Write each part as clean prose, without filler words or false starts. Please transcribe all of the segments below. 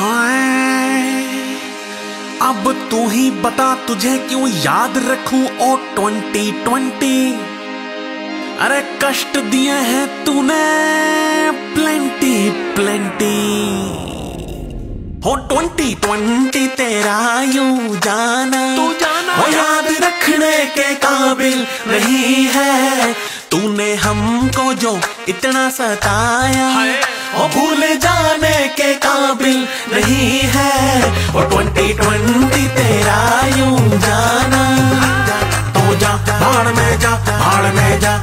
हाय अब तू ही बता तुझे क्यों याद रखूं ओ 2020। अरे कष्ट दिए हैं तूने प्लेंटी प्लेंटी। हो 2020 तेरा यूं जाना तू जाना हो याद रखने के काबिल नहीं है। तूने हमको जो इतना सताया हो भूले जाने के काबिल नहीं है। हो 2020 तेरा यूं जाना तू जा भाड़ में जा भाड़ में जा।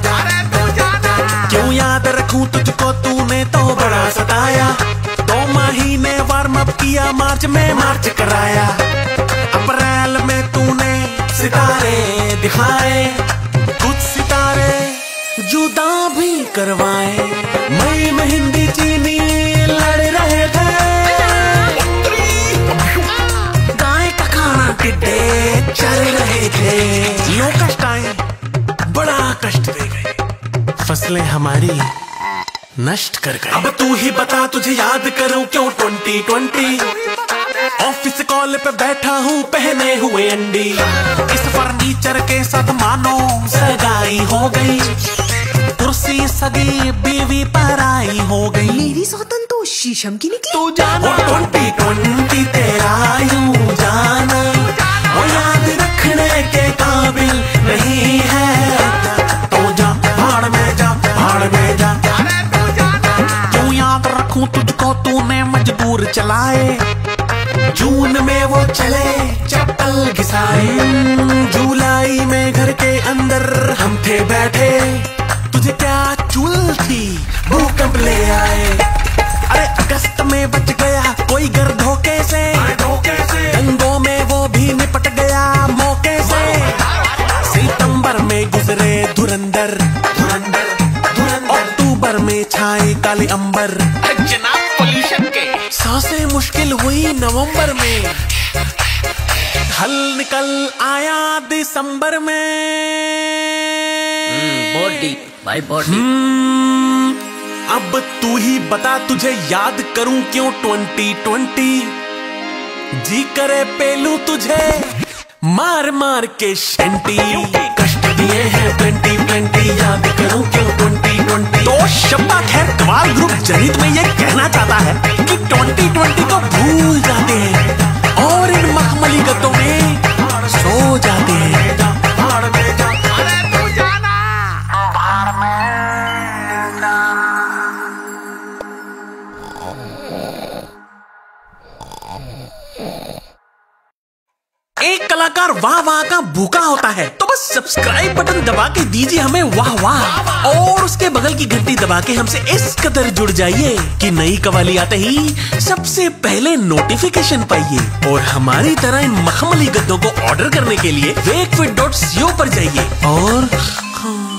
क्यों याद रखूं तुझको तूने तो बड़ा सताया। किया मार्च में मार्च कराया। अप्रैल में तूने सितारे दिखाए कुछ सितारे जुदा भी करवाए। मई में हिंदी चीनी लड़ रहे थे गाय का खाना टिड्डे चल रहे थे। लो कष्ट आए बड़ा कष्ट दे गए फसलें हमारी नष्ट कर गए। अब तू ही बता तुझे याद करूं क्यों 2020। ऑफिस कॉल पे बैठा हूं पहने हुए अंडी। इस फर्नीचर के साथ मानो सगाई हो गई। कुर्सी सगी बीवी पराई हो गई। मेरी सौतन तो शीशम की निकली। तू जाना 2020 तेरा यूं जाना वो याद रखने के काबिल नहीं है। तू जा भाड़ में जा भाड़ में जा। तुझको तूने मजबूर चलाए। जून में वो चले चप्पल घिसाए। जुलाई में घर के अंदर हम थे बैठे। तुझे क्या चूल थी भूकंप ले आए। अरे अगस्त में बच गया कोई घर धोखे से। दंगों में वो भी निपट गया मौके से। सितंबर में गुजरे धुरंधर। अक्टूबर में छाए काले अंबर। जनाब पोल्यूशन के सांसें मुश्किल हुई नवंबर में। हल निकल आया दिसंबर में। बहुत डीप भाई बहुत डीप। अब तू ही बता तुझे याद करूं क्यों 2020। जी करे पेलू तुझे मार मार के शेंटी। कष्ट दिए हैं प्लेंटी प्लेंटी याद करूं क्यों 2020। तो शब्दा खैर कव्वाल ग्रुप जनहित में ये कहना चाहता है कि 2020 को भूल जाते हैं और इन मखमली गतों में सो जाते हैं। एक कलाकार वाह वाह का भूखा होता है तो बस सब्सक्राइब बटन दबा के दीजिए हमें वाह वाह। और उसके बगल की घंटी दबा के हमसे इस कदर जुड़ जाइए कि नई कव्वाली आते ही सबसे पहले नोटिफिकेशन पाइए। और हमारी तरह इन मखमली गद्दों को ऑर्डर करने के लिए wakefit.co पर जाइए। और